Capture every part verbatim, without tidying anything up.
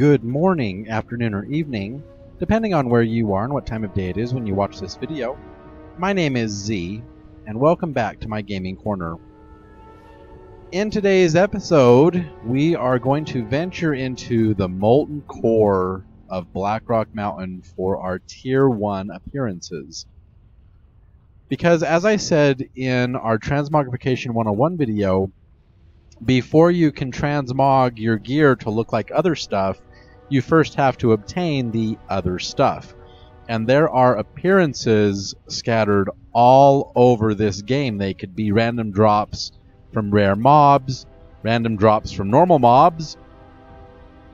good morning, afternoon, or evening, depending on where you are and what time of day it is when you watch this video. My name is Z, and welcome back to my gaming corner. In today's episode, we are going to venture into the Molten Core of Blackrock Mountain for our Tier one appearances. Because, as I said in our Transmogrification one oh one video, before you can transmog your gear to look like other stuff, you first have to obtain the other stuff. And there are appearances scattered all over this game. They could be random drops from rare mobs, random drops from normal mobs,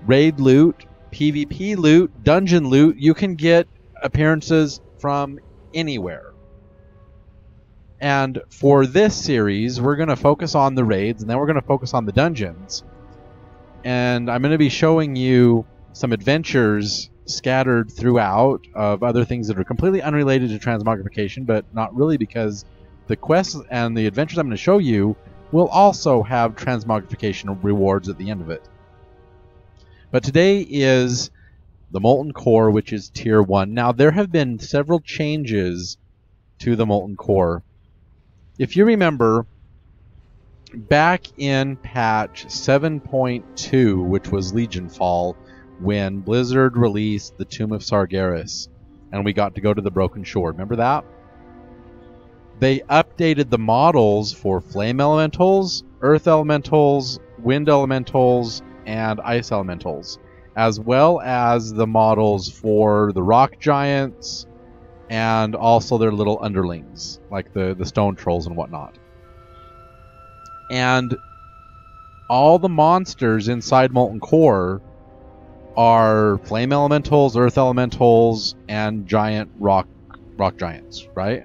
raid loot, PvP loot, dungeon loot. You can get appearances from anywhere. And for this series, we're going to focus on the raids, and then we're going to focus on the dungeons. And I'm going to be showing you some adventures scattered throughout of other things that are completely unrelated to transmogrification, but not really, because the quests and the adventures I'm going to show you will also have transmogrification rewards at the end of it. But today is the Molten Core, which is Tier one. Now, there have been several changes to the Molten Core. If you remember, back in patch seven point two, which was Legion Fall, when Blizzard released the Tomb of Sargeras, and we got to go to the Broken Shore, remember that? They updated the models for Flame Elementals, Earth Elementals, Wind Elementals, and Ice Elementals, as well as the models for the Rock Giants, and also their little underlings, like the, the stone trolls and whatnot. And all the monsters inside Molten Core are flame elementals, earth elementals, and giant rock rock giants, right?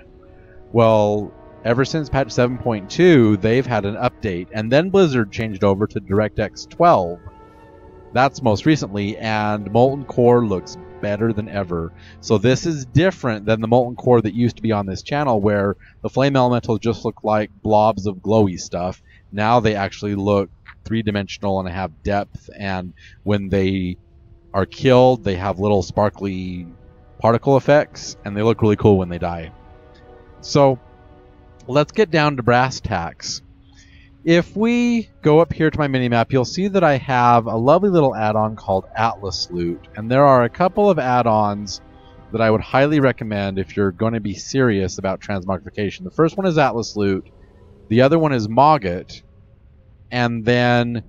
Well, ever since patch seven point two, they've had an update, and then Blizzard changed over to DirectX twelve. That's most recently, and Molten Core looks better than ever. So this is different than the Molten Core that used to be on this channel, where the Flame Elementals just look like blobs of glowy stuff. Now they actually look three-dimensional and have depth, and when they are killed, they have little sparkly particle effects, and they look really cool when they die. So let's get down to brass tacks. If we go up here to my minimap, you'll see that I have a lovely little add-on called Atlas Loot, and there are a couple of add-ons that I would highly recommend if you're going to be serious about transmogrification. The first one is Atlas Loot, the other one is Moggot, and then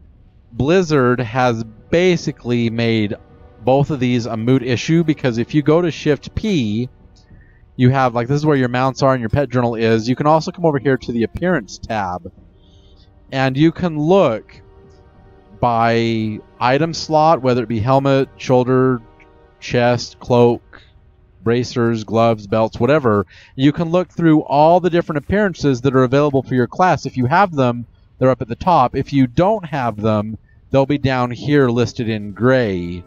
Blizzard has basically made both of these a moot issue, because if you go to Shift P, you have, like, this is where your mounts are and your pet journal is. You can also come over here to the Appearance tab, and you can look by item slot, whether it be helmet, shoulder, chest, cloak, bracers, gloves, belts, whatever. You can look through all the different appearances that are available for your class. If you have them, they're up at the top. If you don't have them, they'll be down here listed in gray.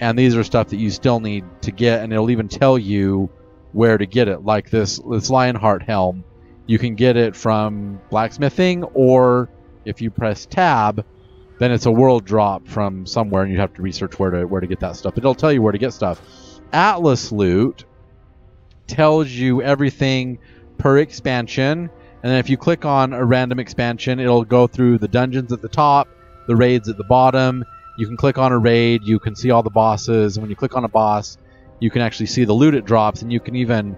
And these are stuff that you still need to get, and it'll even tell you where to get it, like this, this Lionheart helm. You can get it from blacksmithing, or if you press tab, then it's a world drop from somewhere, and you have to research where to where to get that stuff. But it'll tell you where to get stuff. Atlas Loot tells you everything per expansion, and then if you click on a random expansion, it'll go through the dungeons at the top, the raids at the bottom. You can click on a raid, you can see all the bosses, and when you click on a boss, you can actually see the loot it drops, and you can even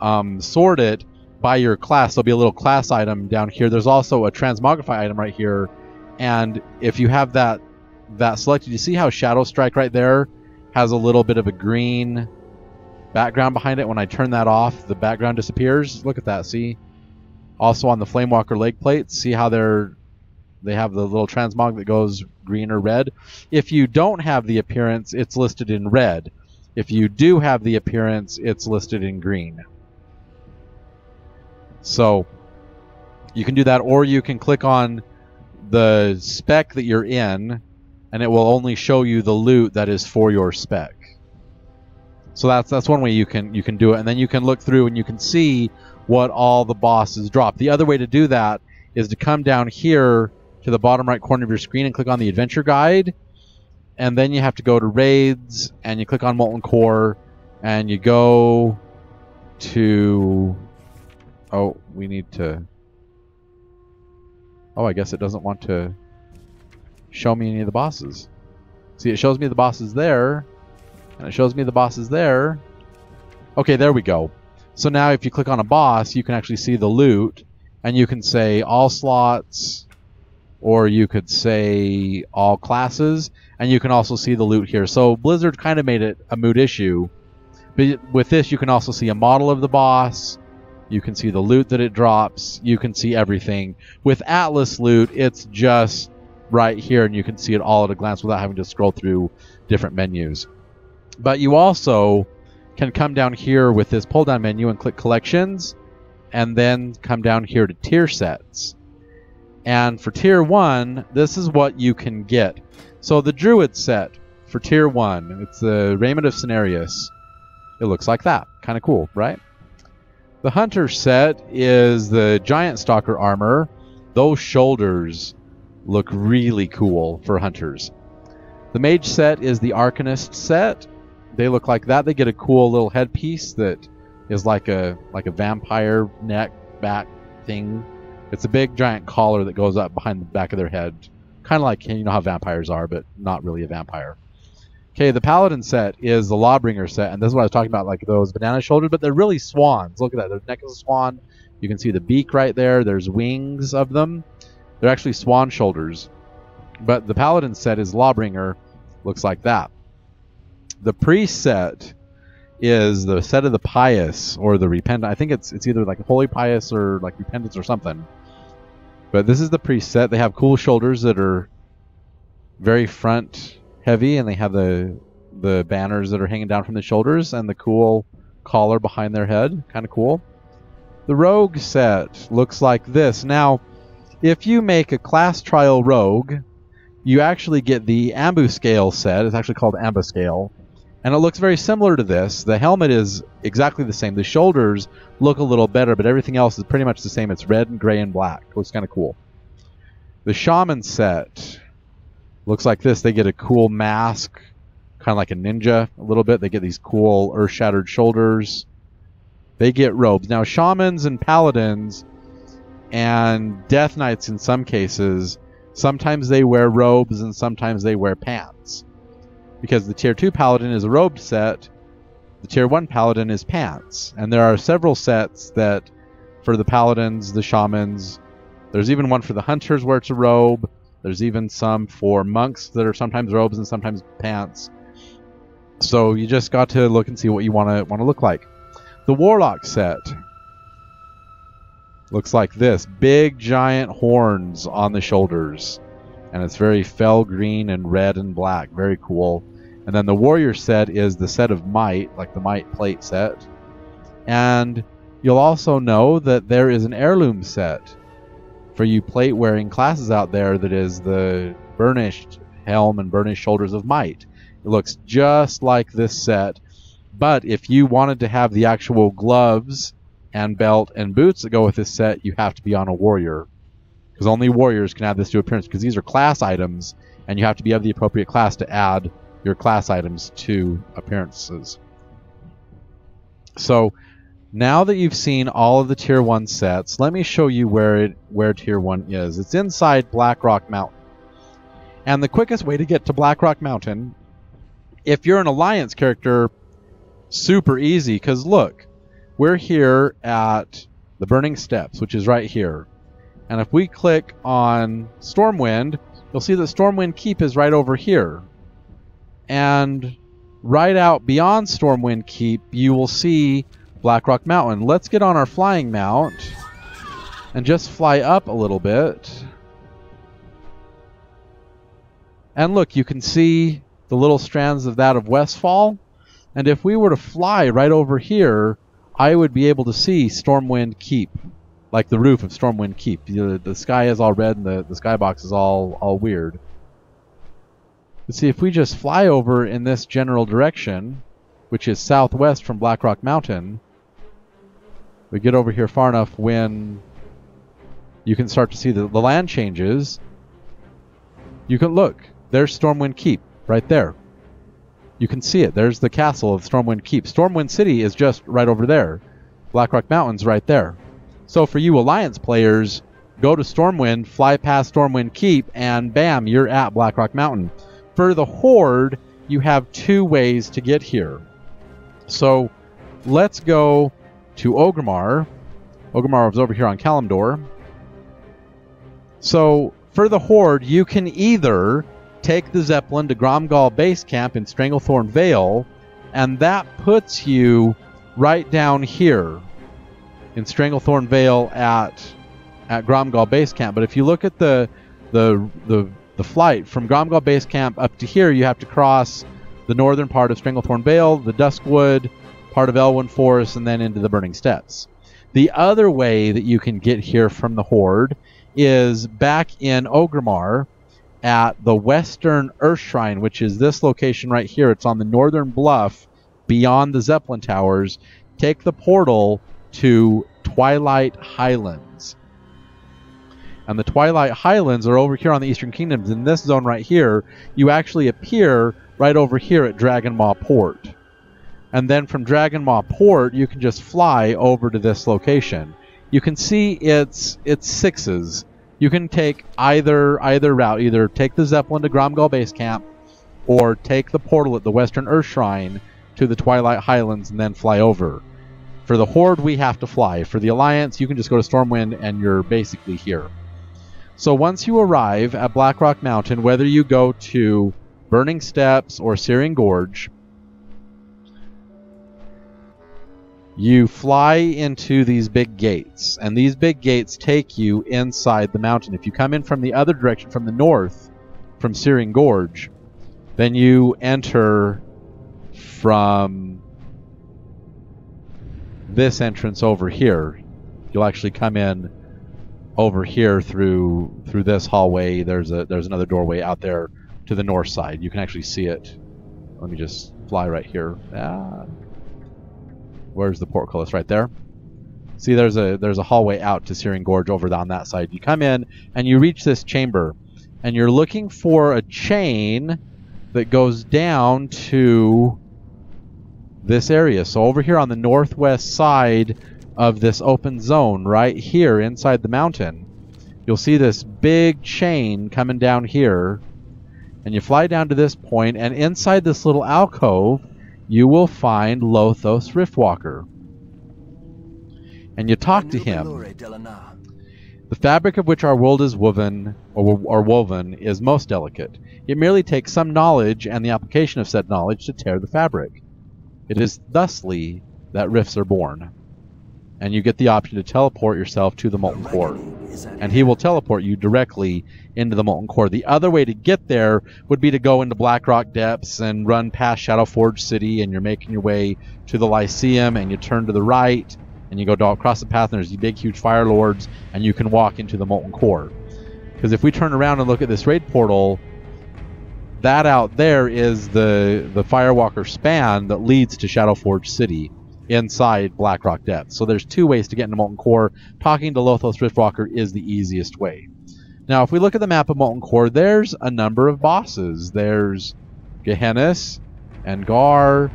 um, sort it by your class. There'll be a little class item down here. There's also a transmogrify item right here, and if you have that that selected, you see how Shadow Strike right there has a little bit of a green background behind it. When I turn that off, the background disappears. Look at that. See, also on the Flamewalker Leg Plates, see how they're they have the little transmog that goes green or red. If you don't have the appearance, it's listed in red. If you do have the appearance, it's listed in green. So you can do that, or you can click on the spec that you're in, and it will only show you the loot that is for your spec. So that's that's one way you can you can do it, and then you can look through and you can see what all the bosses drop. The other way to do that is to come down here to the bottom right corner of your screen and click on the adventure guide, and then you have to go to raids, and you click on Molten Core, and you go to... Oh, we need to... Oh, I guess it doesn't want to show me any of the bosses. See, it shows me the bosses there, and it shows me the bosses there. Okay, there we go. So now if you click on a boss, you can actually see the loot, and you can say all slots, or you could say all classes, and you can also see the loot here. So Blizzard kind of made it a moot issue. But with this, you can also see a model of the boss. You can see the loot that it drops. You can see everything. With Atlas Loot, it's just right here, and you can see it all at a glance without having to scroll through different menus. But you also can come down here with this pull-down menu and click Collections, and then come down here to Tier Sets. And for Tier one, this is what you can get. So the Druid set for Tier one, it's the Raiment of Cenarius. It looks like that. Kind of cool, right? The Hunter set is the Giant Stalker armor. Those shoulders look really cool for Hunters. The Mage set is the Arcanist set. They look like that. They get a cool little headpiece that is like a like a vampire neck back thing. It's a big giant collar that goes up behind the back of their head. Kind of like, you know how vampires are, but not really a vampire. Okay, the Paladin set is the Lawbringer set, and this is what I was talking about, like those banana shoulders, but they're really swans. Look at that. Their neck is a swan. You can see the beak right there. There's wings of them. They're actually swan shoulders. But the Paladin set is Lawbringer. Looks like that. The Priest set is the set of the Pious or the Repentant. I think it's it's either like Holy Pious or like Repentance or something. But this is the Priest set. They have cool shoulders that are very front heavy, and they have the the banners that are hanging down from the shoulders and the cool collar behind their head. Kind of cool. The Rogue set looks like this. Now, if you make a class trial rogue, you actually get the Ambuscale set. It's actually called Ambuscale. And it looks very similar to this. The helmet is exactly the same. The shoulders look a little better, but everything else is pretty much the same. It's red and gray and black. Looks kind of cool. The Shaman set looks like this. They get a cool mask, kind of like a ninja a little bit. They get these cool earth-shattered shoulders. They get robes. Now, Shamans and Paladins and Death Knights in some cases, sometimes they wear robes and sometimes they wear pants. Because the Tier two Paladin is a robe set, the Tier one Paladin is pants. And there are several sets that, for the Paladins, the Shamans, there's even one for the Hunters where it's a robe. There's even some for Monks that are sometimes robes and sometimes pants. So you just got to look and see what you want to want to look like. The Warlock set looks like this. Big, giant horns on the shoulders. And it's very fell green and red and black. Very cool. And then the Warrior set is the set of Might, like the Might Plate set. And you'll also know that there is an Heirloom set for you plate-wearing classes out there that is the Burnished Helm and Burnished Shoulders of Might. It looks just like this set, but if you wanted to have the actual gloves and belt and boots that go with this set, you have to be on a Warrior. Because only Warriors can add this to appearance, because these are class items, and you have to be of the appropriate class to add your class items to appearances. So, now that you've seen all of the Tier one sets, let me show you where it where Tier one is. It's inside Blackrock Mountain. And the quickest way to get to Blackrock Mountain, if you're an Alliance character, super easy, because look, we're here at the Burning Steppes, which is right here. And if we click on Stormwind, you'll see that Stormwind Keep is right over here. And right out beyond Stormwind Keep, you will see Blackrock Mountain. Let's get on our flying mount and just fly up a little bit. And look, you can see the little strands of that of Westfall. And if we were to fly right over here, I would be able to see Stormwind Keep. Like the roof of Stormwind Keep. The, the sky is all red and the, the skybox is all, all weird. But see, if we just fly over in this general direction, which is southwest from Blackrock Mountain, we get over here far enough when you can start to see the, the land changes. You can look. There's Stormwind Keep right there. You can see it. There's the castle of Stormwind Keep. Stormwind City is just right over there. Blackrock Mountain's right there. So for you Alliance players, go to Stormwind, fly past Stormwind Keep, and bam, you're at Blackrock Mountain. For the Horde, you have two ways to get here. So let's go to Orgrimmar. Orgrimmar is over here on Kalimdor. So for the Horde, you can either take the Zeppelin to Grom'gol Base Camp in Stranglethorn Vale, and that puts you right down here in Stranglethorn Vale at at Grom'gol Base Camp. But if you look at the the the the flight from Grom'gol Base Camp up to here, you have to cross the northern part of Stranglethorn Vale, the Duskwood, part of Elwyn Forest, and then into the Burning Steppes. The other way that you can get here from the Horde is back in Orgrimmar at the Western Earth Shrine, which is this location right here. It's on the northern bluff beyond the Zeppelin Towers. Take the portal to Twilight Highlands. And the Twilight Highlands are over here on the Eastern Kingdoms. In this zone right here, you actually appear right over here at Dragon Maw Port. And then from Dragon Maw Port, you can just fly over to this location. You can see it's it's sixes. You can take either either route, either take the Zeppelin to Grom'gol Base Camp, or take the portal at the Western Earth Shrine to the Twilight Highlands and then fly over. For the Horde, we have to fly. For the Alliance, you can just go to Stormwind and you're basically here. So once you arrive at Blackrock Mountain, whether you go to Burning Steppes or Searing Gorge, you fly into these big gates, and these big gates take you inside the mountain. If you come in from the other direction, from the north, from Searing Gorge, then you enter from this entrance over here. You'll actually come in over here through through this hallway. There's a there's another doorway out there to the north side. You can actually see it. Let me just fly right here. Ah. Where's the portcullis? Right there. See, there's a there's a hallway out to Searing Gorge over on that side. You come in and you reach this chamber, and you're looking for a chain that goes down to this area. So over here on the northwest side of this open zone, right here inside the mountain, you'll see this big chain coming down here, and you fly down to this point, and inside this little alcove, you will find Lothos Riftwalker. And you talk to him. The fabric of which our world is woven, or, or woven, is most delicate. It merely takes some knowledge and the application of said knowledge to tear the fabric. It is thusly that rifts are born. And you get the option to teleport yourself to the Molten Core. And he will teleport you directly into the Molten Core. The other way to get there would be to go into Blackrock Depths and run past Shadowforge City, and you're making your way to the Lyceum, and you turn to the right, and you go across the path, and there's these big, huge Fire Lords, and you can walk into the Molten Core. Because if we turn around and look at this raid portal, that out there is the, the Firewalker span that leads to Shadowforge City inside Blackrock Depths. So there's two ways to get into Molten Core. Talking to Lothos Riftwalker is the easiest way. Now, if we look at the map of Molten Core, there's a number of bosses. There's Gehennis and Garr,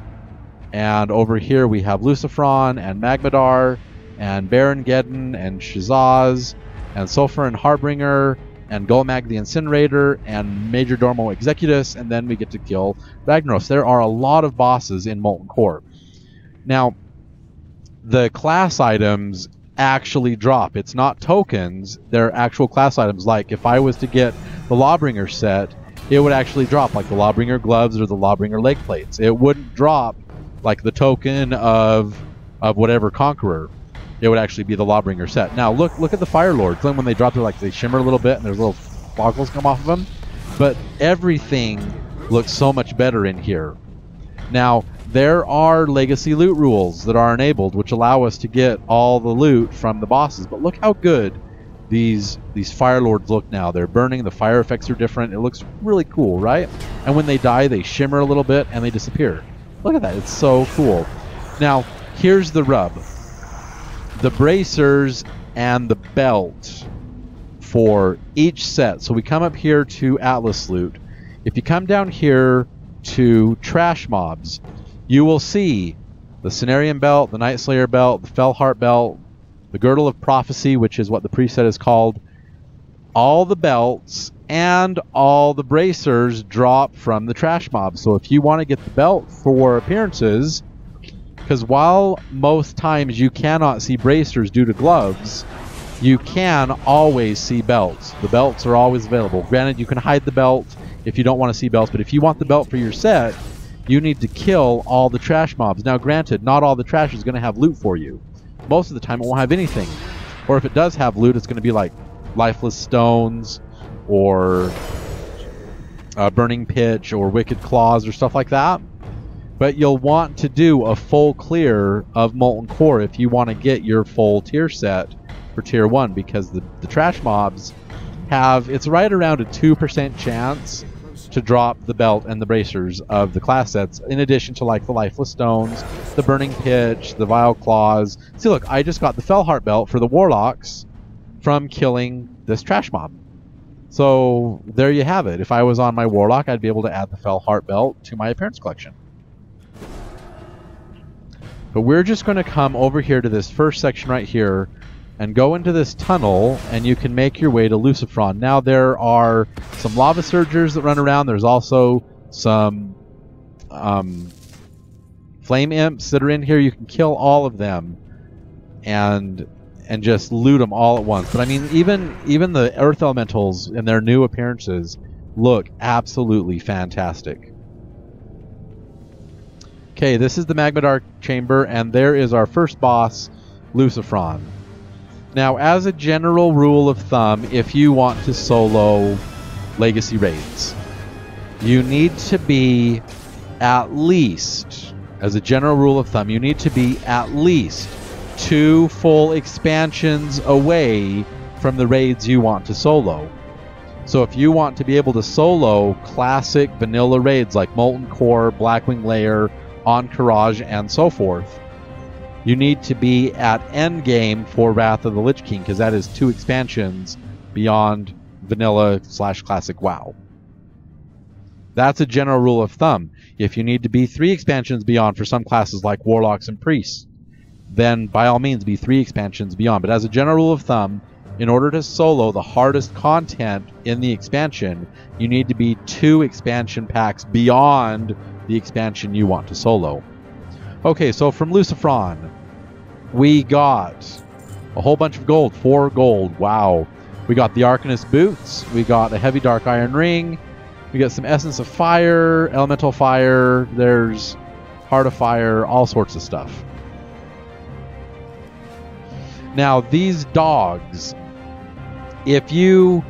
and over here we have Lucifron and Magmadar and Baron Geddon and Shazzrah and Sulfuron Harbinger and Golemagg the Incinerator and Majordomo Executus, and then we get to kill Ragnaros. There are a lot of bosses in Molten Core. Now, the class items actually drop. It's not tokens, they're actual class items. Like if I was to get the Lawbringer set, it would actually drop, like the Lawbringer gloves or the Lawbringer leg plates. It wouldn't drop like the token of of whatever conqueror. It would actually be the Lawbringer set. Now look look at the Fire Lords. Then when they drop, they're like, they shimmer a little bit and there's little goggles come off of them. But everything looks so much better in here. Now, there are legacy loot rules that are enabled, which allow us to get all the loot from the bosses. But look how good these these Fire Lords look now. They're burning, the fire effects are different. It looks really cool, right? And when they die, they shimmer a little bit and they disappear. Look at that, it's so cool. Now, here's the rub. The bracers and the belt for each set. So we come up here to Atlas Loot. If you come down here to Trash Mobs, you will see the Cenarion Belt, the Night Slayer Belt, the Felheart Belt, the Girdle of Prophecy, which is what the preset is called. All the belts and all the bracers drop from the Trash Mob. So if you want to get the belt for appearances, because while most times you cannot see bracers due to gloves, you can always see belts. The belts are always available. Granted, you can hide the belt if you don't want to see belts, but if you want the belt for your set, you need to kill all the Trash Mobs. Now, granted, not all the trash is going to have loot for you. Most of the time, it won't have anything. Or if it does have loot, it's going to be like lifeless stones or uh, burning pitch or wicked claws or stuff like that. But you'll want to do a full clear of Molten Core if you want to get your full tier set for tier one, because the, the Trash Mobs have, it's right around a two percent chance to drop the belt and the bracers of the class sets, in addition to like the lifeless stones, the burning pitch, the vile claws. See, look, I just got the Felheart Belt for the warlocks from killing this Trash Mob. So there you have it. If I was on my warlock, I'd be able to add the Felheart Belt to my appearance collection. But we're just going to come over here to this first section right here and go into this tunnel, and you can make your way to Lucifron. Now, there are some lava surgers that run around. There's also some um, flame imps that are in here. You can kill all of them and and just loot them all at once. But I mean, even even the earth elementals in their new appearances look absolutely fantastic. Okay, this is the Magmadar chamber, and there is our first boss, Lucifron. Now, as a general rule of thumb, if you want to solo Legacy raids, you need to be at least, as a general rule of thumb, you need to be at least two full expansions away from the raids you want to solo. So if you want to be able to solo classic vanilla raids like Molten Core, Blackwing Lair, Encourage, and so forth, you need to be at endgame for Wrath of the Lich King, because that is two expansions beyond vanilla slash classic WoW. That's a general rule of thumb. If you need to be three expansions beyond for some classes like warlocks and priests, then by all means be three expansions beyond. But as a general rule of thumb, in order to solo the hardest content in the expansion, you need to be two expansion packs beyond the expansion you want to solo. Okay, so from Lucifron, we got a whole bunch of gold, four gold, wow. We got the Arcanist boots, we got a heavy dark iron ring, we got some essence of fire, elemental fire, there's heart of fire, all sorts of stuff. Now, these dogs, if you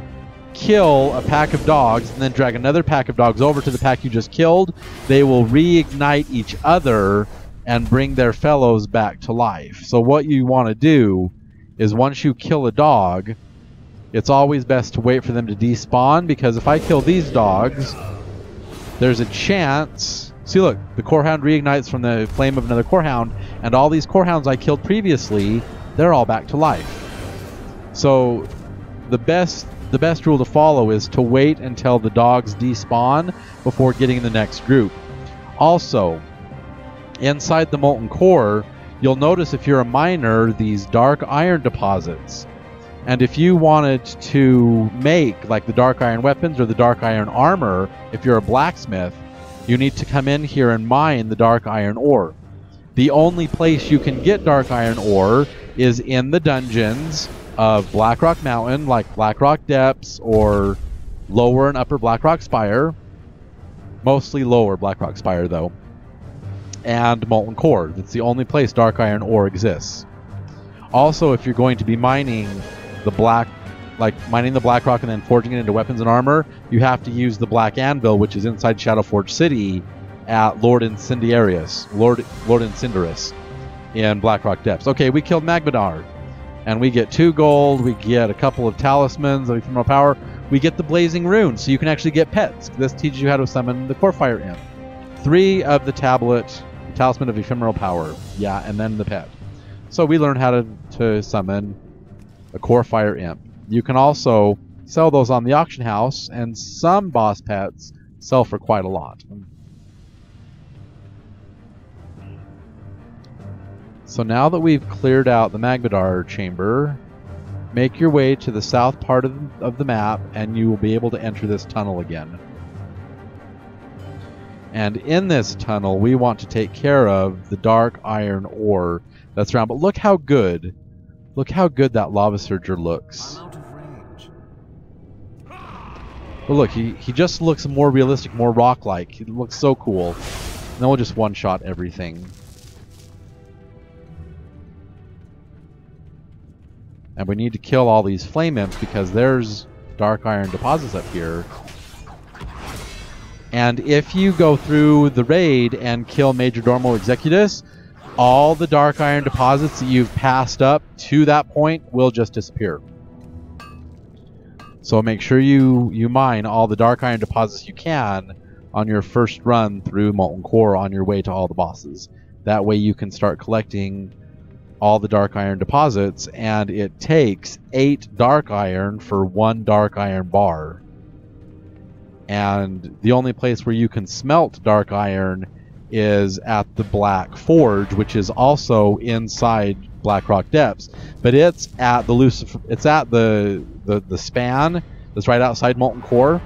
kill a pack of dogs and then drag another pack of dogs over to the pack you just killed, they will reignite each other and bring their fellows back to life. So what you want to do is, once you kill a dog, it's always best to wait for them to despawn, because if I kill these dogs, there's a chance. See, look, the Corehound reignites from the flame of another Corehound, and all these Corehounds I killed previously, they're all back to life. So the best The best rule to follow is to wait until the dogs despawn before getting the next group. Also, inside the Molten Core, you'll notice, if you're a miner, these dark iron deposits. And if you wanted to make like the dark iron weapons or the dark iron armor, if you're a blacksmith, you need to come in here and mine the dark iron ore. The only place you can get dark iron ore is in the dungeons of Blackrock Mountain, like Blackrock Depths or Lower and Upper Blackrock Spire. Mostly Lower Blackrock Spire, though. And Molten Core. That's the only place dark iron ore exists. Also, if you're going to be mining the black, like mining the Blackrock and then forging it into weapons and armor, you have to use the Black Anvil, which is inside Shadowforge City at Lord Incendiarius, Lord Lord Incendiarius in Blackrock Depths. Okay, we killed Magmadar. And we get two gold, we get a couple of talismans, we more power, we get the blazing rune, so you can actually get pets. This teaches you how to summon the Corefire Imp. Three of the tablet, the talisman of ephemeral power, yeah, and then the pet. So we learn how to, to summon a Corefire Imp. You can also sell those on the auction house, and some boss pets sell for quite a lot. So now that we've cleared out the Magmadar chamber, make your way to the south part of the, of the map, and you will be able to enter this tunnel again. And in this tunnel, we want to take care of the dark iron ore that's around. But look how good, look how good that Lava Surger looks. I'm out of range. But look, he, he just looks more realistic, more rock-like. He looks so cool. And then we'll just one-shot everything. And we need to kill all these flame imps because there's dark iron deposits up here. And if you go through the raid and kill Majordomo Executus, all the dark iron deposits that you've passed up to that point will just disappear. So make sure you, you mine all the dark iron deposits you can on your first run through Molten Core on your way to all the bosses. That way you can start collecting all the dark iron deposits, and it takes eight dark iron for one dark iron bar. And the only place where you can smelt dark iron is at the Black Forge, which is also inside Blackrock Depths, but it's at the Lucif it's at the, the the span that's right outside Molten Core,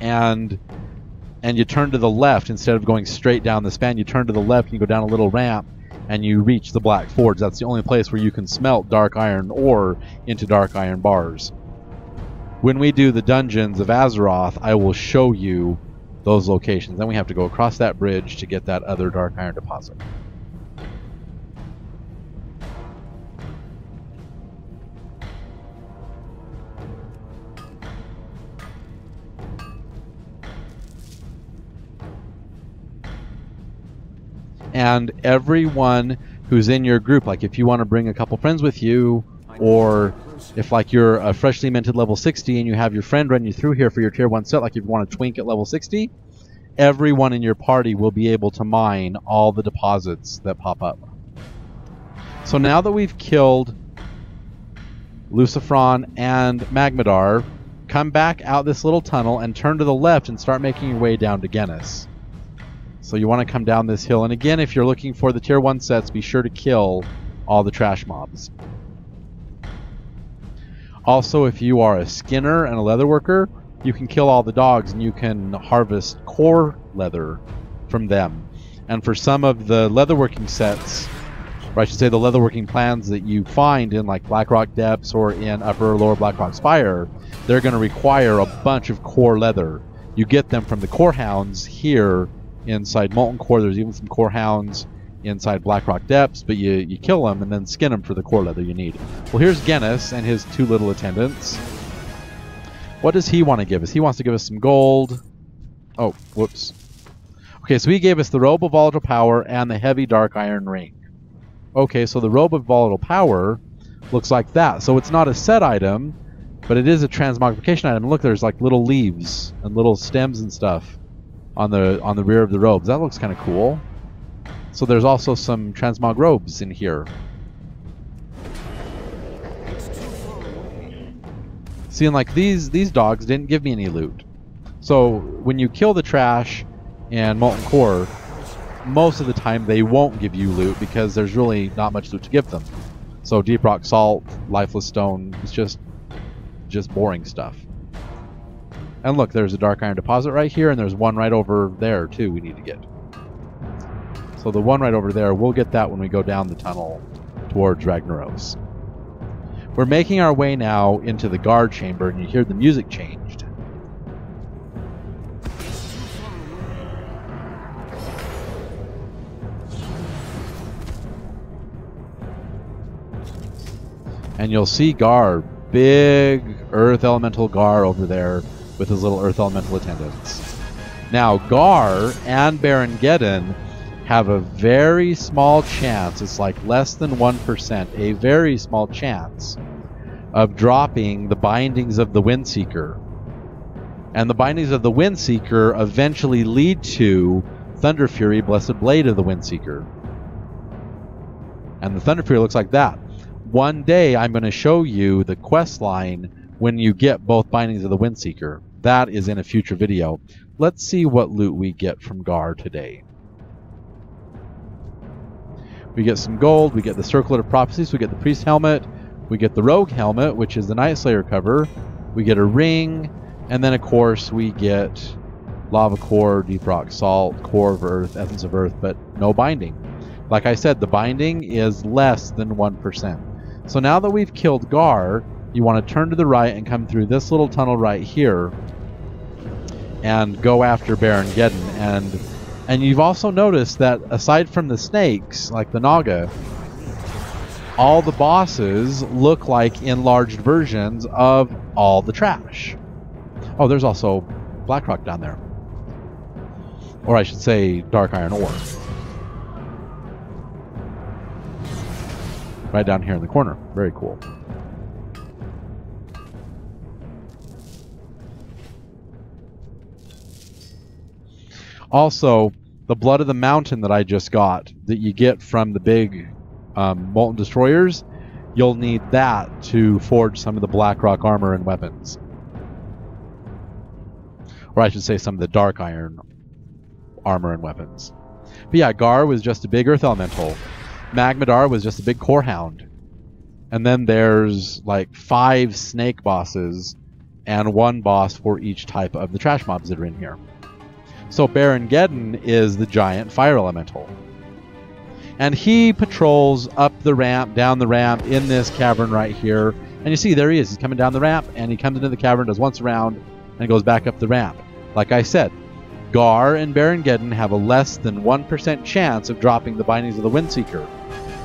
and and you turn to the left instead of going straight down the span. You turn to the left, you go down a little ramp, and you reach the Black Forge. That's the only place where you can smelt dark iron ore into dark iron bars. When we do the dungeons of Azeroth, I will show you those locations. Then we have to go across that bridge to get that other dark iron deposit. And everyone who's in your group, like if you want to bring a couple friends with you, or if like you're a freshly minted level sixty and you have your friend run you through here for your tier one set, like if you want to twink at level sixty, everyone in your party will be able to mine all the deposits that pop up. So now that we've killed Lucifron and Magmadar, come back out this little tunnel and turn to the left and start making your way down to Genis. So you want to come down this hill, and again, if you're looking for the tier one sets, be sure to kill all the trash mobs. Also, if you are a skinner and a leather worker, you can kill all the dogs and you can harvest core leather from them. And for some of the leatherworking sets, or I should say the leatherworking plans that you find in like Blackrock Depths or in Upper or Lower Blackrock Spire, they're going to require a bunch of core leather. You get them from the core hounds here inside Molten Core. There's even some core hounds inside Blackrock Depths, but you, you kill him and then skin him for the core leather you need. Well, here's Genis and his two little attendants. What does he want to give us? He wants to give us some gold. Oh, whoops. Okay, so he gave us the Robe of Volatile Power and the Heavy Dark Iron Ring. Okay, so the Robe of Volatile Power looks like that. So it's not a set item, but it is a transmogrification item. Look, there's like little leaves and little stems and stuff on the, on the rear of the robes. That looks kind of cool. So there's also some transmog robes in here. Seeing like these these dogs didn't give me any loot. So when you kill the trash in Molten Core, most of the time they won't give you loot because there's really not much loot to give them. So deep rock salt, lifeless stone, it's just just boring stuff. And look, there's a dark iron deposit right here, and there's one right over there too we need to get. So the one right over there, we'll get that when we go down the tunnel towards Ragnaros. We're making our way now into the guard chamber, and you hear the music changed. And you'll see Garr, big Earth Elemental Garr over there with his little Earth Elemental attendants. Now Garr and Baron Geddon have a very small chance, it's like less than one percent, a very small chance of dropping the Bindings of the Windseeker. And the Bindings of the Windseeker eventually lead to Thunder Fury, Blessed Blade of the Windseeker. And the Thunder Fury looks like that. One day I'm going to show you the quest line when you get both Bindings of the Windseeker. That is in a future video. Let's see what loot we get from Garr today. We get some gold, we get the Circlet of Prophecies, we get the Priest Helmet, we get the Rogue Helmet, which is the Night Slayer cover, we get a ring, and then of course we get Lava Core, Deep Rock Salt, Core of Earth, Essence of Earth, but no binding. Like I said, the binding is less than one percent. So now that we've killed Garr, you want to turn to the right and come through this little tunnel right here and go after Baron Geddon. And and you've also noticed that aside from the snakes, like the Naga, all the bosses look like enlarged versions of all the trash. Oh, there's also Blackrock down there. Or I should say Dark Iron Ore. Right down here in the corner. Very cool. Also, the blood of the mountain that I just got, that you get from the big um, Molten Destroyers, you'll need that to forge some of the Blackrock armor and weapons. Or I should say some of the Dark Iron armor and weapons. But yeah, Garr was just a big Earth Elemental. Magmadar was just a big Core Hound. And then there's like five snake bosses and one boss for each type of the trash mobs that are in here. So Baron Geddon is the giant fire elemental. And he patrols up the ramp, down the ramp, in this cavern right here. And you see, there he is. He's coming down the ramp, and he comes into the cavern, does once around, and goes back up the ramp. Like I said, Garr and Baron Geddon have a less than one percent chance of dropping the Bindings of the Windseeker.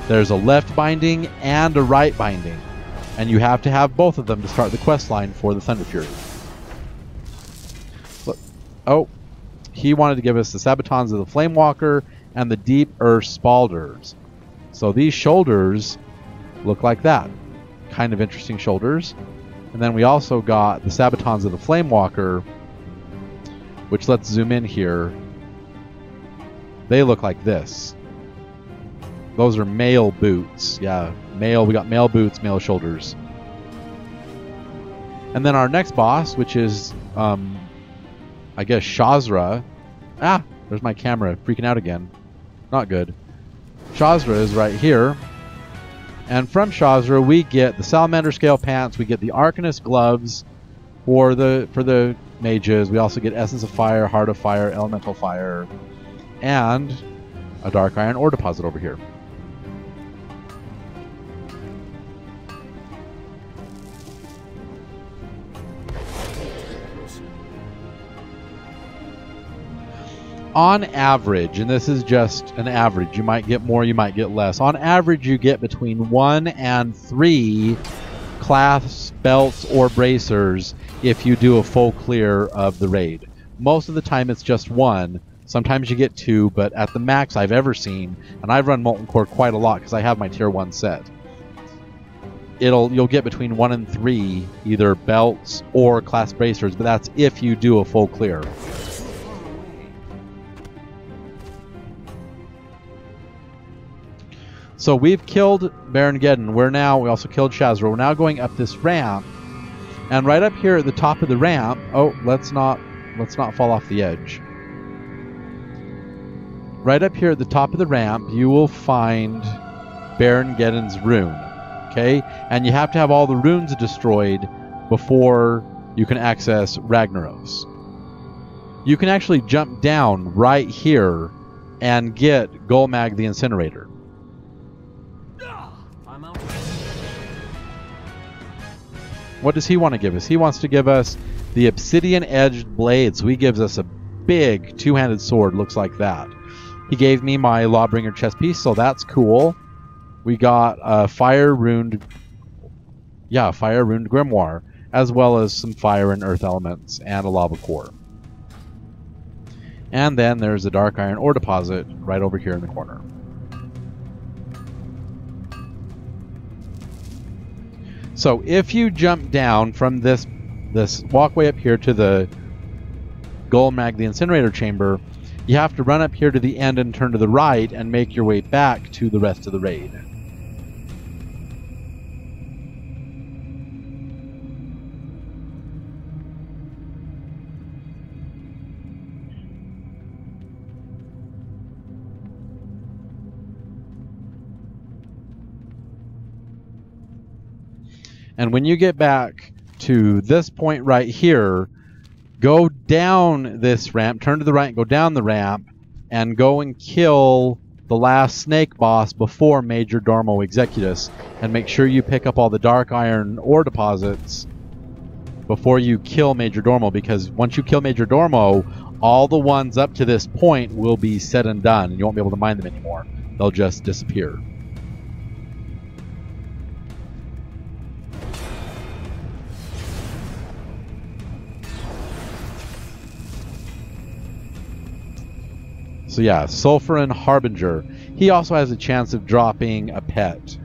There's a left binding and a right binding. And you have to have both of them to start the quest line for the Thunder Fury. Look. Oh. He wanted to give us the Sabatons of the Flamewalker and the Deep Earth Spalders. So these shoulders look like that. Kind of interesting shoulders. And then we also got the Sabatons of the Flamewalker, which, let's zoom in here. They look like this. Those are male boots. Yeah, male. We got male boots, male shoulders. And then our next boss, which is... Um, I guess Shazzrah. Ah, there's my camera freaking out again. Not good. Shazzrah is right here. And from Shazzrah we get the Salamander Scale Pants, we get the Arcanist Gloves for the for the mages. We also get Essence of Fire, Heart of Fire, Elemental Fire, and a Dark Iron Ore deposit over here. On average, and this is just an average, you might get more, you might get less. On average, you get between one and three clasps, belts, or bracers if you do a full clear of the raid. Most of the time, it's just one. Sometimes you get two, but at the max I've ever seen, and I've run Molten Core quite a lot because I have my tier one set, it'll you'll get between one and three either belts or class bracers, but that's if you do a full clear. So we've killed Baron Geddon. We're now, we also killed Shazzrah. We're now going up this ramp. And right up here at the top of the ramp, oh, let's not, let's not fall off the edge. Right up here at the top of the ramp, you will find Baron Geddon's rune. Okay? And you have to have all the runes destroyed before you can access Ragnaros. You can actually jump down right here and get Golemagg the Incinerator. What does he want to give us? He wants to give us the obsidian-edged blade, so he gives us a big two-handed sword, looks like that. He gave me my Lawbringer chest piece, so that's cool. We got a fire-ruined, yeah, fire-ruined grimoire, as well as some fire and earth elements and a lava core. And then there's a Dark Iron Ore deposit right over here in the corner. So if you jump down from this this walkway up here to the Golemagg the Incinerator chamber, you have to run up here to the end and turn to the right and make your way back to the rest of the raid. And when you get back to this point right here, go down this ramp, turn to the right and go down the ramp, and go and kill the last snake boss before Majordomo Executus, and make sure you pick up all the dark iron ore deposits before you kill Majordomo, because once you kill Majordomo, all the ones up to this point will be said and done, and you won't be able to mine them anymore. They'll just disappear. So yeah, Sulfuron Harbinger. He also has a chance of dropping a pet.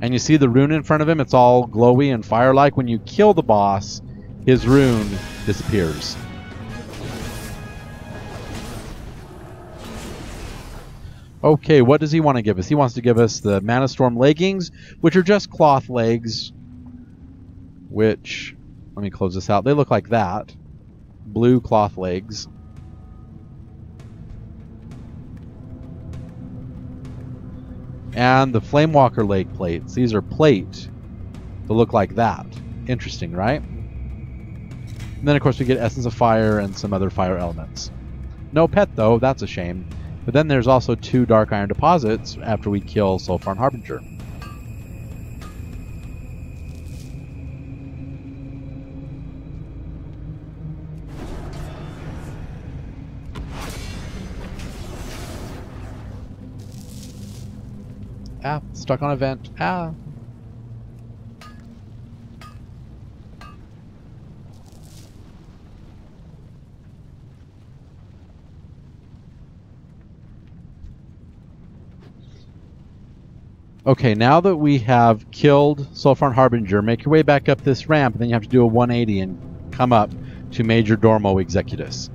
And you see the rune in front of him? It's all glowy and fire-like. When you kill the boss, his rune disappears. Okay, what does he want to give us? He wants to give us the Mana Storm leggings, which are just cloth legs. Which, let me close this out. They look like that. Blue cloth legs. And the Flamewalker Leg Plates. These are plate that look like that. Interesting, right? And then, of course, we get Essence of Fire and some other fire elements. No pet, though. That's a shame. But then there's also two Dark Iron Deposits after we kill Sulfuron Harbinger. Ah, stuck on a vent. Ah. Okay, now that we have killed Sulfuron Harbinger, make your way back up this ramp, and then you have to do a one eighty and come up to Majordomo Executus.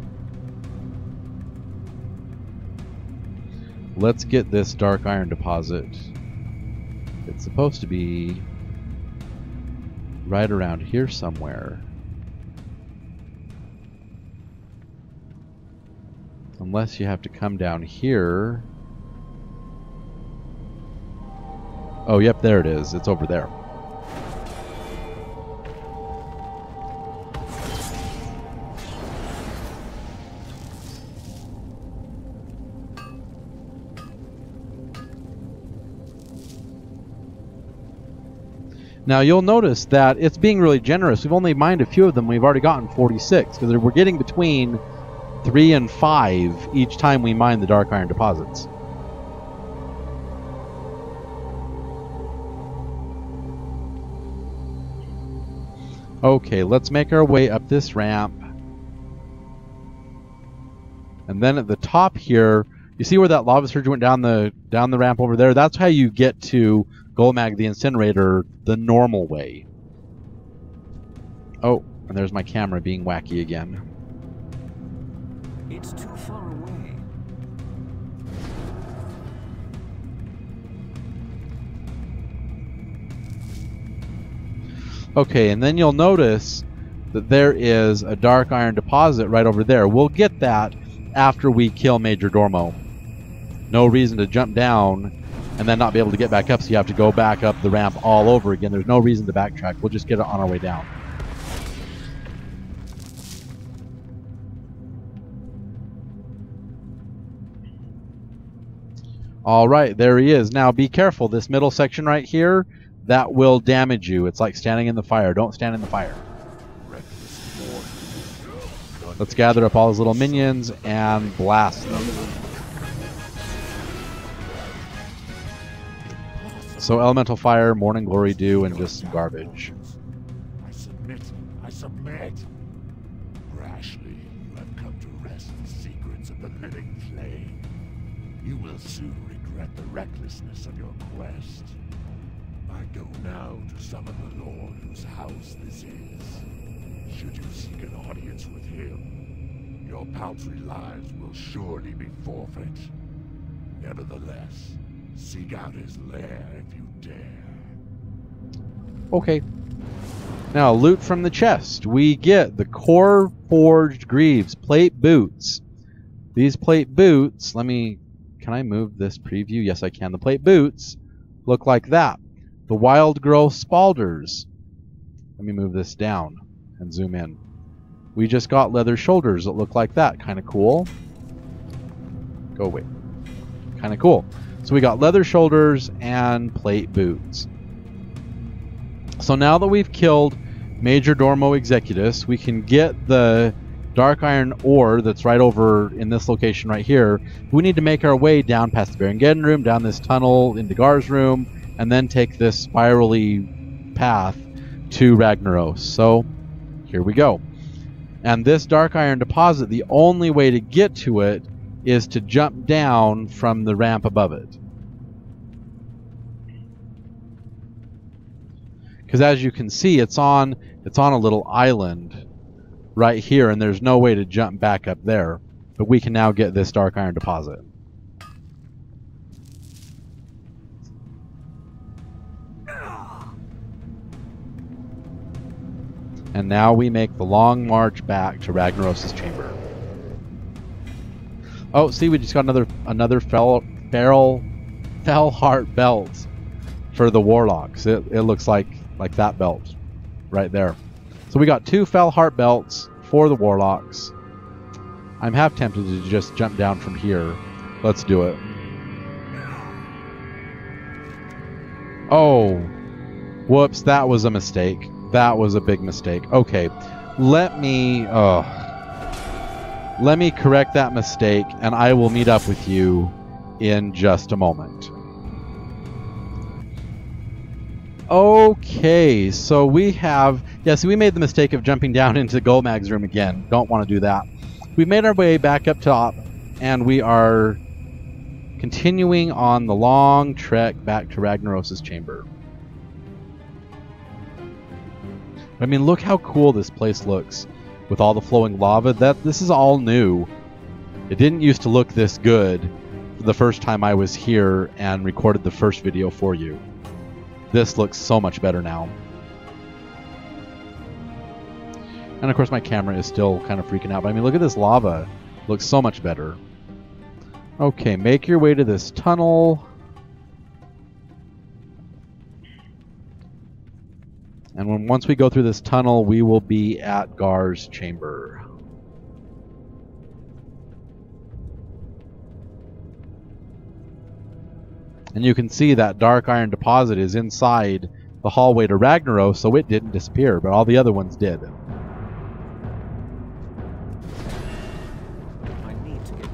Let's get this Dark Iron Deposit. It's supposed to be right around here somewhere. Unless you have to come down here. Oh, yep, there it is. It's over there. Now you'll notice that it's being really generous. We've only mined a few of them. We've already gotten forty-six, because we're getting between three and five each time we mine the dark iron deposits. Okay, let's make our way up this ramp. And then at the top here, you see where that lava surge went down the down the ramp over there? That's how you get to Golemagg the Incinerator the normal way. Oh, and there's my camera being wacky again. It's too far away. Okay, and then you'll notice that there is a dark iron deposit right over there. We'll get that after we kill Majordomo. No reason to jump down and then not be able to get back up, so you have to go back up the ramp all over again. There's no reason to backtrack. We'll just get it on our way down. All right, there he is. Now be careful. This middle section right here, that will damage you. It's like standing in the fire. Don't stand in the fire. Let's gather up all his little minions and blast them. So Elemental Fire, Morning Glory Dew, and just some garbage. I submit. I submit. Rashly, you have come to wrest the secrets of the living flame. You will soon regret the recklessness of your quest. I go now to summon the Lord whose house this is. Should you seek an audience with him, your paltry lives will surely be forfeit. Nevertheless, seek out his lair if you dare. Okay. Now, loot from the chest. We get the core forged greaves, plate boots. These plate boots, let me, can I move this preview? Yes, I can. The plate boots look like that. the Wild Growth Spalders. Let me move this down and zoom in. We just got leather shoulders that look like that. Kind of cool. Go away. Kind of cool. So we got leather shoulders and plate boots. So now that we've killed Majordomo Executus, we can get the Dark Iron Ore that's right over in this location right here. We need to make our way down past the Baron Geddon room, down this tunnel into Garr's room, and then take this spirally path to Ragnaros. So here we go. And this Dark Iron deposit, the only way to get to it is to jump down from the ramp above it. Because as you can see, it's on it's on a little island right here, and there's no way to jump back up there. But we can now get this Dark Iron deposit. And now we make the long march back to Ragnaros' chamber. Oh, see, we just got another another fel, feral, Felheart Belt for the Warlocks. It, it looks like, like that belt right there. So we got two Felheart Belts for the Warlocks. I'm half tempted to just jump down from here. Let's do it. Oh, whoops, that was a mistake. That was a big mistake. Okay, let me... Uh, Let me correct that mistake, and I will meet up with you in just a moment. Okay, so we have... Yeah, so we made the mistake of jumping down into Golemagg's room again. Don't want to do that. We've made our way back up top, and we are continuing on the long trek back to Ragnaros' chamber. I mean, look how cool this place looks. With all the flowing lava, that this is all new. It didn't used to look this good the first time I was here and recorded the first video for you. This looks so much better now. And of course my camera is still kind of freaking out, but I mean, look at this lava. It looks so much better. Okay, make your way to this tunnel. And when, once we go through this tunnel, we will be at Garr's chamber. And you can see that Dark Iron deposit is inside the hallway to Ragnaros, so it didn't disappear, but all the other ones did. I need to get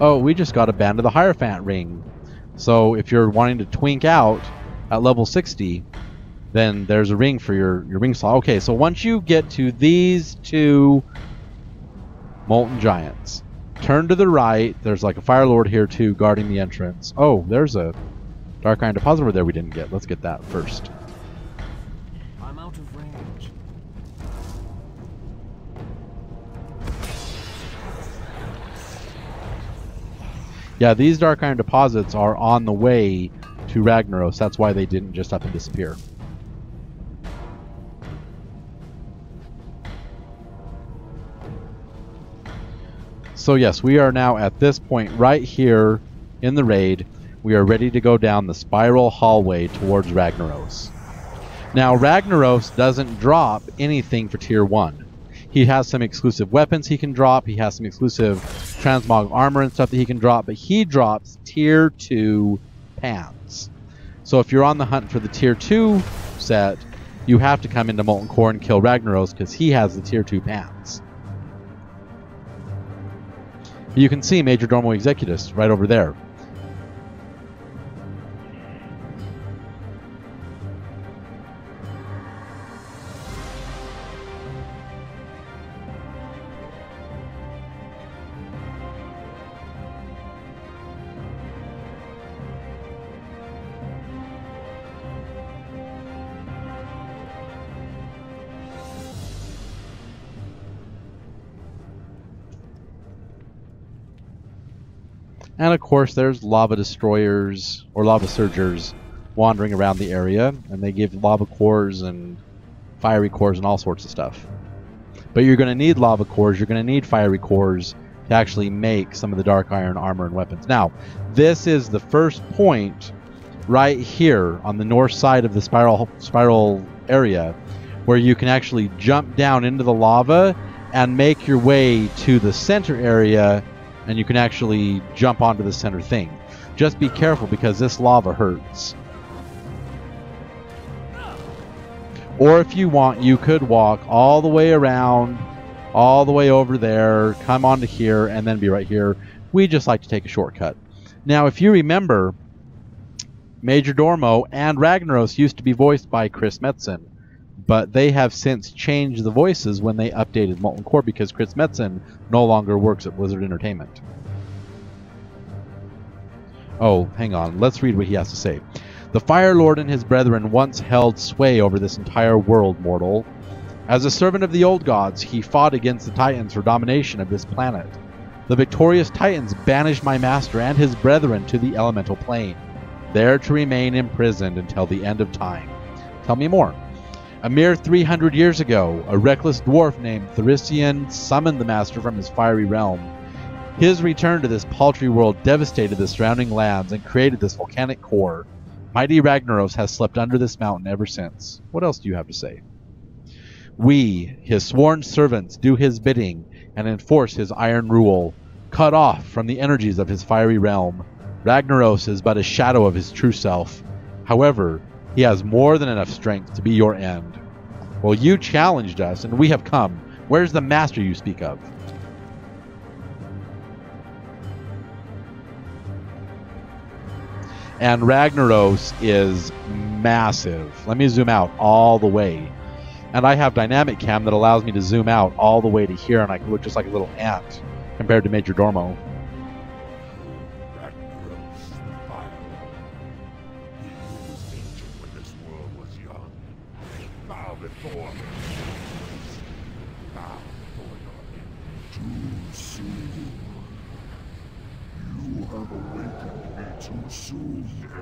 oh, we just got a Band of the Hierophant ring. So if you're wanting to twink out at level sixty, then there's a ring for your, your ring slot. Okay, so once you get to these two Molten Giants, turn to the right. There's like a Fire Lord here too, guarding the entrance. Oh, there's a Dark Iron deposit over there we didn't get. Let's get that first. I'm out of range. Yeah, these Dark Iron deposits are on the way to Ragnaros. That's why they didn't just up and disappear. So yes, we are now at this point right here in the raid. We are ready to go down the spiral hallway towards Ragnaros. Now Ragnaros doesn't drop anything for tier one. He has some exclusive weapons he can drop. He has some exclusive transmog armor and stuff that he can drop, but he drops tier two pants. So if you're on the hunt for the tier two set, you have to come into Molten Core and kill Ragnaros because he has the tier two pants. You can see Majordomo Executus right over there. And of course there's lava destroyers or lava surgers wandering around the area, and they give lava cores and fiery cores and all sorts of stuff. But you're going to need lava cores, you're going to need fiery cores to actually make some of the dark iron armor and weapons. Now, this is the first point right here on the north side of the spiral spiral area where you can actually jump down into the lava and make your way to the center area, and you can actually jump onto the center thing. Just be careful because this lava hurts. Or if you want, you could walk all the way around, all the way over there, come onto here, and then be right here. We just like to take a shortcut. Now, if you remember, Majordomo and Ragnaros used to be voiced by Chris Metzen, but they have since changed the voices when they updated Molten Core because Chris Metzen no longer works at Blizzard Entertainment. Oh, hang on. Let's read what he has to say. The Fire Lord and his brethren once held sway over this entire world, mortal. As a servant of the old gods, he fought against the Titans for domination of this planet. The victorious Titans banished my master and his brethren to the elemental plane, there to remain imprisoned until the end of time. Tell me more. A mere three hundred years ago, a reckless dwarf named Therissian summoned the master from his fiery realm. His return to this paltry world devastated the surrounding lands and created this volcanic core. Mighty Ragnaros has slept under this mountain ever since. What else do you have to say? We, his sworn servants, do his bidding and enforce his iron rule, cut off from the energies of his fiery realm. Ragnaros is but a shadow of his true self. However, he has more than enough strength to be your end. Well, you challenged us, and we have come. Where's the master you speak of? And Ragnaros is massive. Let me zoom out all the way. And I have dynamic cam that allows me to zoom out all the way to here, and I can look just like a little ant compared to Majordomo.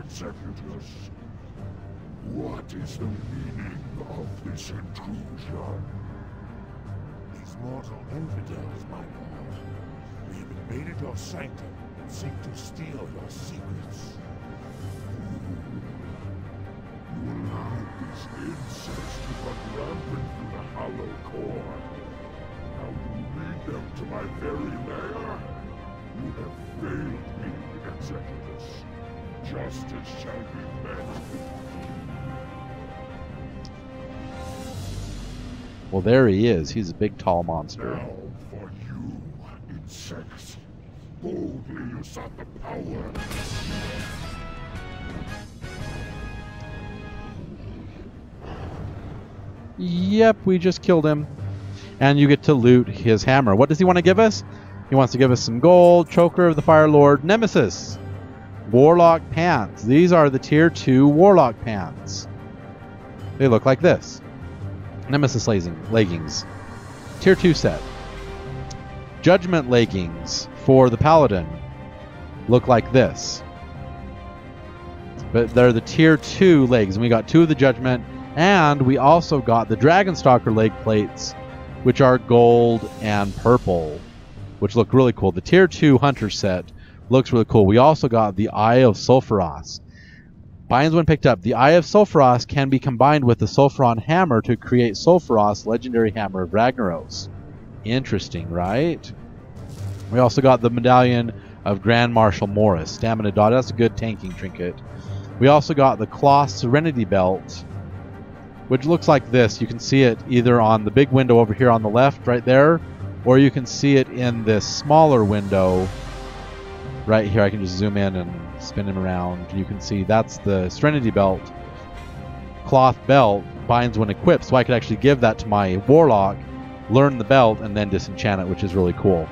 Executus, what is the meaning of this intrusion? These mortal infidels, my lord, we have invaded your sanctum and seek to steal your secrets. You allowed this incest to run rampant through the hollow core. Now you lead them to my very lair. You have failed me, Executus. Justice shall be met. Well, there he is. He's a big, tall monster. Now for you, insects. Boldly you sought the power. Yep, we just killed him. And you get to loot his hammer. What does he want to give us? He wants to give us some gold, Choker of the Fire Lord, Nemesis. Warlock pants. These are the tier two warlock pants. They look like this. Nemesis leggings. Tier two set. Judgment leggings for the paladin look like this. But they're the tier two legs. And we got two of the judgment. And we also got the Dragonstalker leg plates, which are gold and purple, which look really cool. The tier two hunter set looks really cool. We also got the Eye of Sulfuros. Binds when picked up. The Eye of Sulfuros can be combined with the Sulfuron Hammer to create Sulfuros, Legendary Hammer of Ragnaros. Interesting, right? We also got the Medallion of Grand Marshal Morris. Stamina Dot. That's a good tanking trinket. We also got the Cloth Serenity Belt, which looks like this. You can see it either on the big window over here on the left, right there, or you can see it in this smaller window. Right here, I can just zoom in and spin him around. You can see that's the Serenity Belt. Cloth Belt binds when equipped, so I could actually give that to my Warlock, learn the belt, and then disenchant it, which is really cool.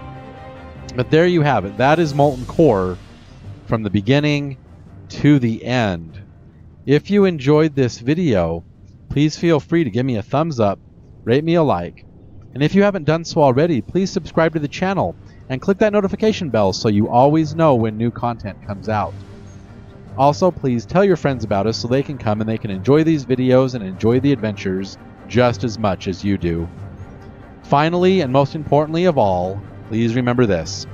But there you have it. That is Molten Core from the beginning to the end. If you enjoyed this video, please feel free to give me a thumbs up, rate me a like, and if you haven't done so already, please subscribe to the channel and click that notification bell so you always know when new content comes out. Also, please tell your friends about us so they can come and they can enjoy these videos and enjoy the adventures just as much as you do. Finally, and most importantly of all, please remember this.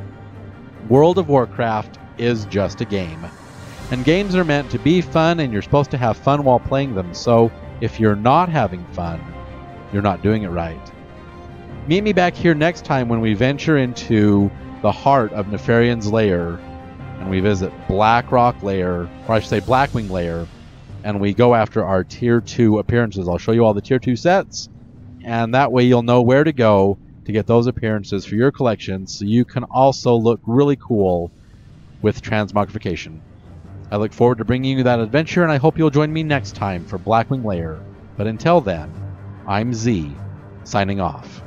World of Warcraft is just a game. And games are meant to be fun, and you're supposed to have fun while playing them, so if you're not having fun, you're not doing it right. Meet me back here next time when we venture into the heart of Nefarian's Lair, and we visit Blackrock Lair, or I should say Blackwing Lair, and we go after our Tier two appearances. I'll show you all the Tier two sets, and that way you'll know where to go to get those appearances for your collection, so you can also look really cool with Transmogrification. I look forward to bringing you that adventure, and I hope you'll join me next time for Blackwing Lair. But until then, I'm Z, signing off.